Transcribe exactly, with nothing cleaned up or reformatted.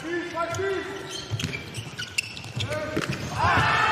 Fight, fight, fight.